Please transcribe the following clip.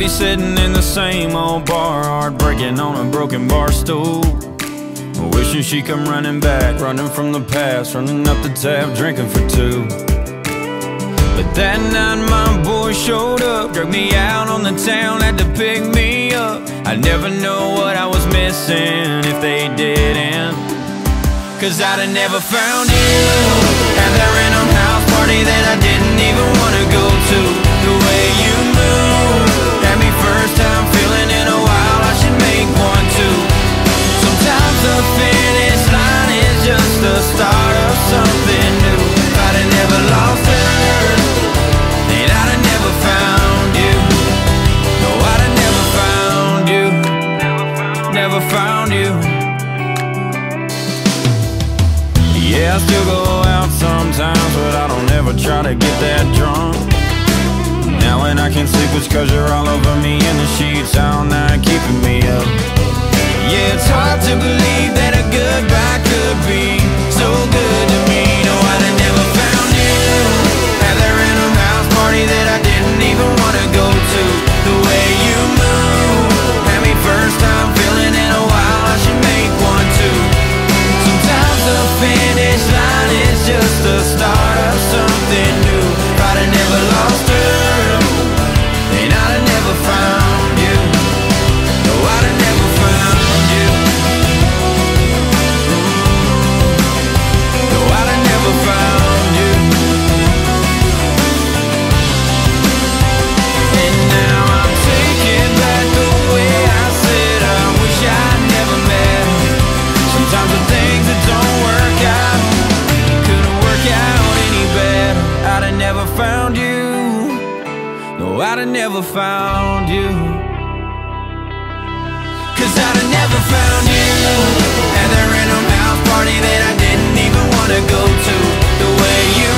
I'd be sitting in the same old bar, heartbreaking on a broken bar stool, wishing she'd come running back, running from the past, running up the tab, drinking for two. But that night my boy showed up, dragged me out on the town, had to pick me up. I never know what I was missing if they didn't, 'cause I'd have never found you at that random house party that I didn't even want to go to. The way you moved had me first time feeling in a while I should make one too. Sometimes the finish line is just the start of something new. If I'd have never lost her, then I'd have never found you. No, I'd have never found you, never found you. Yeah, I still go out sometimes, but I don't ever try to get that drunk. Now when I can't sleep, it's 'cause you're all over me in the sheets all night, keeping me up. Yeah, it's hard to believe that a goodbye could be so good to me. No, I'd have never found you at that random house party that I didn't even want to go to. The way you move had me first time feeling in a while I should make one too. Sometimes the finish line is just the start of something new. If I'd have never lost her, then I'd have never found you. No, I'd have never found you. No, I'd have never found you. And now I'm taking back the way I said I wish I'd never met. Sometimes the things that don't work out couldn't work out any better. I'd have never found you. No, I'd have never found you. 'Cause I'd have never found you at that random house party that I didn't even want to go to. The way you